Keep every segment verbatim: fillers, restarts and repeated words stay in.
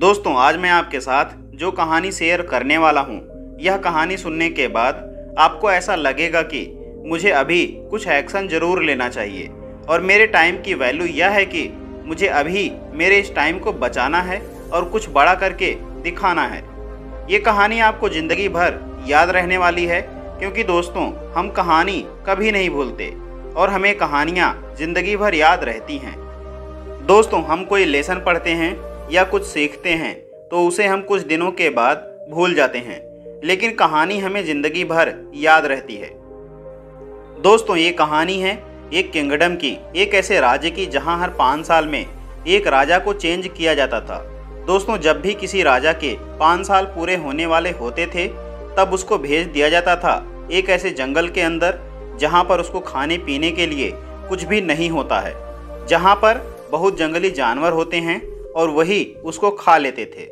दोस्तों आज मैं आपके साथ जो कहानी शेयर करने वाला हूं, यह कहानी सुनने के बाद आपको ऐसा लगेगा कि मुझे अभी कुछ एक्शन ज़रूर लेना चाहिए और मेरे टाइम की वैल्यू यह है कि मुझे अभी मेरे इस टाइम को बचाना है और कुछ बड़ा करके दिखाना है। ये कहानी आपको ज़िंदगी भर याद रहने वाली है क्योंकि दोस्तों हम कहानी कभी नहीं भूलते और हमें कहानियाँ ज़िंदगी भर याद रहती हैं। दोस्तों हम कोई लेसन पढ़ते हैं या कुछ सीखते हैं तो उसे हम कुछ दिनों के बाद भूल जाते हैं, लेकिन कहानी हमें ज़िंदगी भर याद रहती है। दोस्तों ये कहानी है एक किंगडम की, एक ऐसे राज्य की जहां हर पाँच साल में एक राजा को चेंज किया जाता था। दोस्तों जब भी किसी राजा के पाँच साल पूरे होने वाले होते थे तब उसको भेज दिया जाता था एक ऐसे जंगल के अंदर जहां पर उसको खाने पीने के लिए कुछ भी नहीं होता है, जहां पर बहुत जंगली जानवर होते हैं और वही उसको खा लेते थे।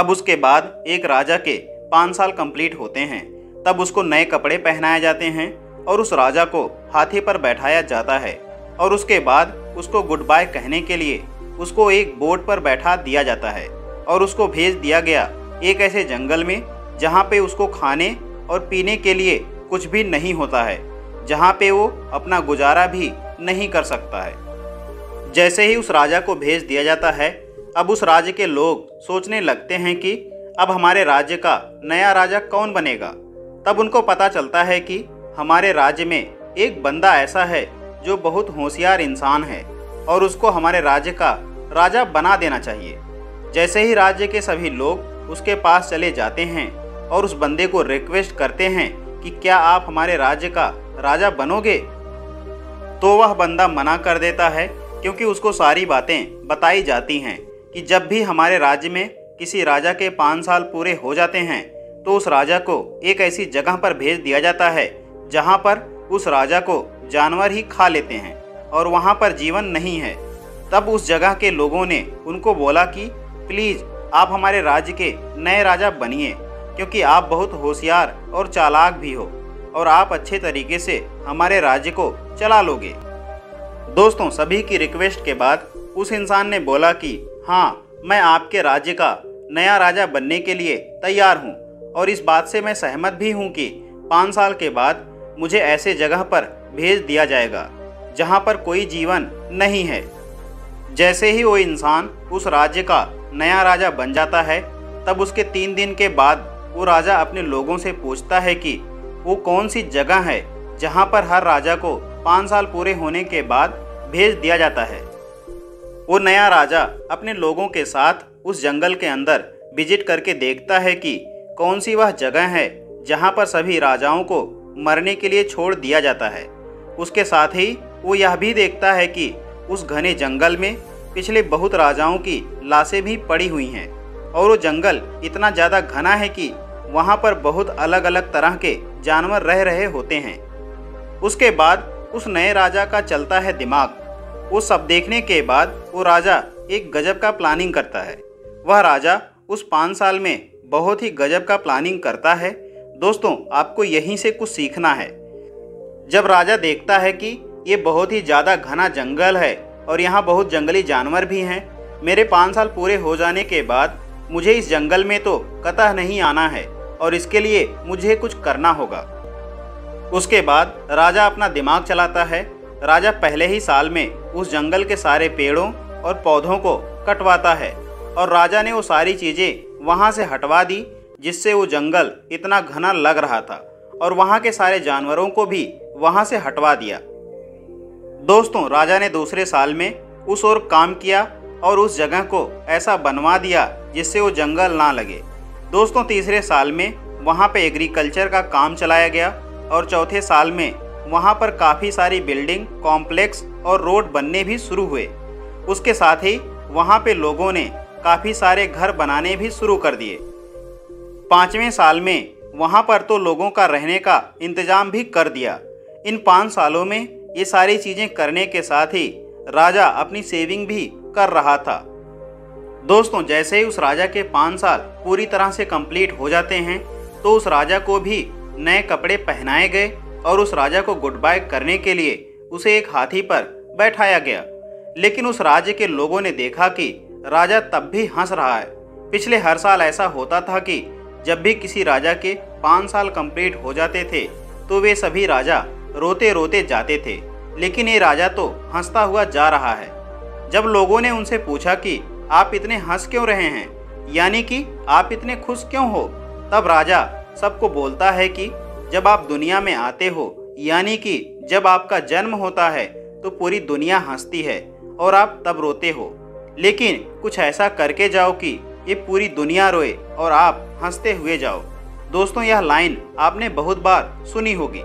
अब उसके बाद एक राजा के पाँच साल कंप्लीट होते हैं तब उसको नए कपड़े पहनाए जाते हैं और उस राजा को हाथी पर बैठाया जाता है और उसके बाद उसको गुड बाय कहने के लिए उसको एक बोट पर बैठा दिया जाता है और उसको भेज दिया गया एक ऐसे जंगल में जहाँ पे उसको खाने और पीने के लिए कुछ भी नहीं होता है, जहाँ पे वो अपना गुजारा भी नहीं कर सकता है। जैसे ही उस राजा को भेज दिया जाता है अब उस राज्य के लोग सोचने लगते हैं कि अब हमारे राज्य का नया राजा कौन बनेगा। तब उनको पता चलता है कि हमारे राज्य में एक बंदा ऐसा है जो बहुत होशियार इंसान है और उसको हमारे राज्य का राजा बना देना चाहिए। जैसे ही राज्य के सभी लोग उसके पास चले जाते हैं और उस बंदे को रिक्वेस्ट करते हैं कि क्या आप हमारे राज्य का राजा बनोगे, तो वह बंदा मना कर देता है क्योंकि उसको सारी बातें बताई जाती हैं कि जब भी हमारे राज्य में किसी राजा के पाँच साल पूरे हो जाते हैं तो उस राजा को एक ऐसी जगह पर भेज दिया जाता है जहाँ पर उस राजा को जानवर ही खा लेते हैं और वहाँ पर जीवन नहीं है। तब उस जगह के लोगों ने उनको बोला कि प्लीज़ आप हमारे राज्य के नए राजा बनिए क्योंकि आप बहुत होशियार और चालाक भी हो और आप अच्छे तरीके से हमारे राज्य को चला लोगे। दोस्तों सभी की रिक्वेस्ट के बाद उस इंसान ने बोला कि हाँ मैं आपके राज्य का नया राजा बनने के लिए तैयार हूँ और इस बात से मैं सहमत भी हूँ कि पाँच साल के बाद मुझे ऐसे जगह पर भेज दिया जाएगा जहाँ पर कोई जीवन नहीं है। जैसे ही वो इंसान उस राज्य का नया राजा बन जाता है तब उसके तीन दिन के बाद वो राजा अपने लोगों से पूछता है कि वो कौन सी जगह है जहाँ पर हर राजा को पाँच साल पूरे होने के बाद भेज दिया जाता है। वो नया राजा अपने लोगों के साथ उस जंगल के अंदर विजिट करके देखता है कि कौन सी वह जगह है जहाँ पर सभी राजाओं को मरने के लिए छोड़ दिया जाता है। उसके साथ ही वो यह भी देखता है कि उस घने जंगल में पिछले बहुत राजाओं की लाशें भी पड़ी हुई हैं और वो जंगल इतना ज़्यादा घना है कि वहाँ पर बहुत अलग अलग तरह के जानवर रह रहे होते हैं। उसके बाद उस नए राजा का चलता है दिमाग। वो सब देखने के बाद वो राजा एक गजब का प्लानिंग करता है। वह राजा उस पाँच साल में बहुत ही गजब का प्लानिंग करता है। दोस्तों आपको यहीं से कुछ सीखना है। जब राजा देखता है कि ये बहुत ही ज़्यादा घना जंगल है और यहाँ बहुत जंगली जानवर भी हैं, मेरे पाँच साल पूरे हो जाने के बाद मुझे इस जंगल में तो कतई नहीं आना है और इसके लिए मुझे कुछ करना होगा। उसके बाद राजा अपना दिमाग चलाता है। राजा पहले ही साल में उस जंगल के सारे पेड़ों और पौधों को कटवाता है और राजा ने वो सारी चीज़ें वहाँ से हटवा दी जिससे वो जंगल इतना घना लग रहा था और वहाँ के सारे जानवरों को भी वहाँ से हटवा दिया। दोस्तों राजा ने दूसरे साल में उस ओर काम किया और उस जगह को ऐसा बनवा दिया जिससे वो जंगल ना लगे। दोस्तों तीसरे साल में वहाँ पे एग्रीकल्चर का काम चलाया गया और चौथे साल में वहाँ पर काफ़ी सारी बिल्डिंग कॉम्प्लेक्स और रोड बनने भी शुरू हुए। उसके साथ ही वहाँ पे लोगों ने काफ़ी सारे घर बनाने भी शुरू कर दिए। पाँचवें साल में वहाँ पर तो लोगों का रहने का इंतज़ाम भी कर दिया। इन पाँच सालों में ये सारी चीज़ें करने के साथ ही राजा अपनी सेविंग भी कर रहा था। दोस्तों जैसे ही उस राजा के पाँच साल पूरी तरह से कंप्लीट हो जाते हैं तो उस राजा को भी नए कपड़े पहनाए गए और उस राजा को गुड बाय करने के लिए उसे एक हाथी पर बैठाया गया। लेकिन उस राज्य के लोगों ने देखा कि राजा तब भी हंस रहा है। पिछले हर साल ऐसा होता था कि जब भी किसी राजा के पाँच साल कंप्लीट हो जाते थे तो वे सभी राजा रोते रोते जाते थे, लेकिन ये राजा तो हंसता हुआ जा रहा है। जब लोगों ने उनसे पूछा कि आप इतने हंस क्यों रहे हैं, यानी कि आप इतने खुश क्यों हो, तब राजा सबको बोलता है कि जब आप दुनिया में आते हो, यानी कि जब आपका जन्म होता है, तो पूरी दुनिया हंसती है और आप तब रोते हो। लेकिन कुछ ऐसा करके जाओ कि ये पूरी दुनिया रोए और आप हंसते हुए जाओ। दोस्तों, यह लाइन आपने बहुत बार सुनी होगी।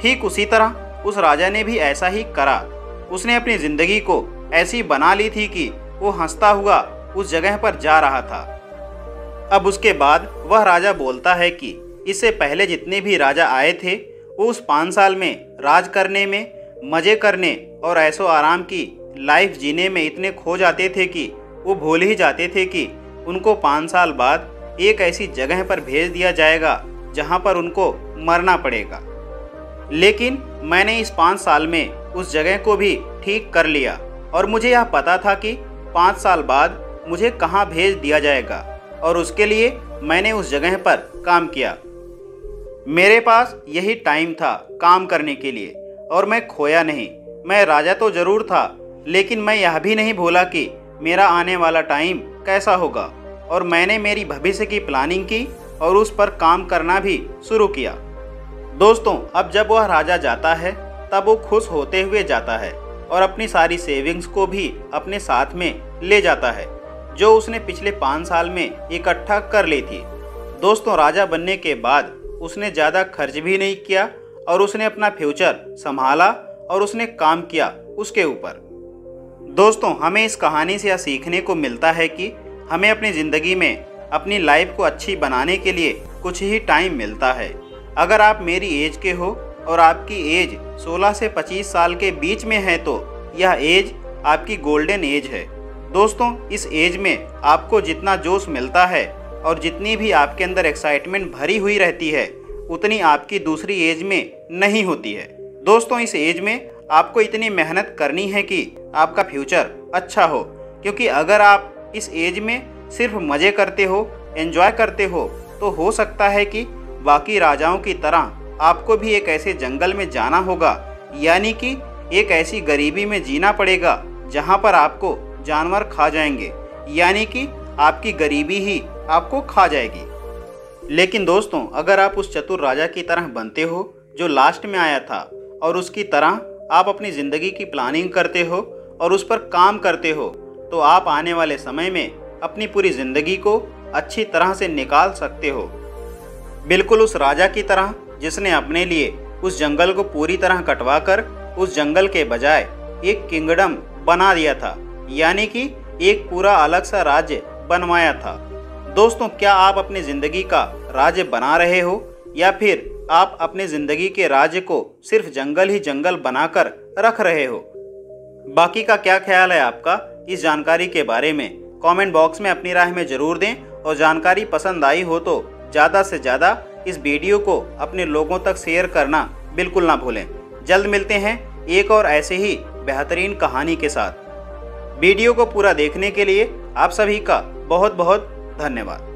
ठीक उसी तरह उस राजा ने भी ऐसा ही करा। उसने अपनी ज़िंदगी को ऐसी बना ली थी कि वो हंसता हुआ उस जगह पर जा रहा था। अब उसके बाद वह राजा बोलता है कि इससे पहले जितने भी राजा आए थे वो उस पाँच साल में राज करने में, मज़े करने और ऐशो आराम की लाइफ जीने में इतने खो जाते थे कि वो भूल ही जाते थे कि उनको पाँच साल बाद एक ऐसी जगह पर भेज दिया जाएगा जहाँ पर उनको मरना पड़ेगा। लेकिन मैंने इस पाँच साल में उस जगह को भी ठीक कर लिया और मुझे यह पता था कि पाँच साल बाद मुझे कहाँ भेज दिया जाएगा, और उसके लिए मैंने उस जगह पर काम किया। मेरे पास यही टाइम था काम करने के लिए और मैं खोया नहीं। मैं राजा तो ज़रूर था, लेकिन मैं यह भी नहीं भूला कि मेरा आने वाला टाइम कैसा होगा, और मैंने मेरी भविष्य की प्लानिंग की और उस पर काम करना भी शुरू किया। दोस्तों, अब जब वह राजा जाता है तब वो खुश होते हुए जाता है और अपनी सारी सेविंग्स को भी अपने साथ में ले जाता है जो उसने पिछले पाँच साल में इकट्ठा कर ली थी। दोस्तों, राजा बनने के बाद उसने ज़्यादा खर्च भी नहीं किया और उसने अपना फ्यूचर संभाला और उसने काम किया उसके ऊपर। दोस्तों, हमें इस कहानी से यह सीखने को मिलता है कि हमें अपनी ज़िंदगी में अपनी लाइफ को अच्छी बनाने के लिए कुछ ही टाइम मिलता है। अगर आप मेरी एज के हो और आपकी एज सोलह से पच्चीस साल के बीच में है तो यह एज आपकी गोल्डन एज है। दोस्तों, इस एज में आपको जितना जोश मिलता है और जितनी भी आपके अंदर एक्साइटमेंट भरी हुई रहती है उतनी आपकी दूसरी एज में नहीं होती है। दोस्तों, इस एज में आपको इतनी मेहनत करनी है कि आपका फ्यूचर अच्छा हो, क्योंकि अगर आप इस एज में सिर्फ मज़े करते हो, एंजॉय करते हो, तो हो सकता है कि बाकी राजाओं की तरह आपको भी एक ऐसे जंगल में जाना होगा, यानी कि एक ऐसी गरीबी में जीना पड़ेगा जहाँ पर आपको जानवर खा जाएंगे, यानी कि आपकी गरीबी ही आपको खा जाएगी। लेकिन दोस्तों, अगर आप उस चतुर राजा की तरह बनते हो जो लास्ट में आया था और उसकी तरह आप अपनी ज़िंदगी की प्लानिंग करते हो और उस पर काम करते हो, तो आप आने वाले समय में अपनी पूरी ज़िंदगी को अच्छी तरह से निकाल सकते हो, बिल्कुल उस राजा की तरह जिसने अपने लिए उस जंगल को पूरी तरह कटवा कर उस जंगल के बजाय एक किंगडम बना दिया था, यानी कि एक पूरा अलग सा राज्य बनवाया था। दोस्तों, क्या आप अपनी ज़िंदगी का राज्य बना रहे हो, या फिर आप अपनी ज़िंदगी के राज्य को सिर्फ जंगल ही जंगल बनाकर रख रहे हो? बाकी का क्या ख्याल है आपका इस जानकारी के बारे में? कमेंट बॉक्स में अपनी राय में ज़रूर दें, और जानकारी पसंद आई हो तो ज़्यादा से ज़्यादा इस वीडियो को अपने लोगों तक शेयर करना बिल्कुल ना भूलें। जल्द मिलते हैं एक और ऐसे ही बेहतरीन कहानी के साथ। वीडियो को पूरा देखने के लिए आप सभी का बहुत बहुत धन्यवाद।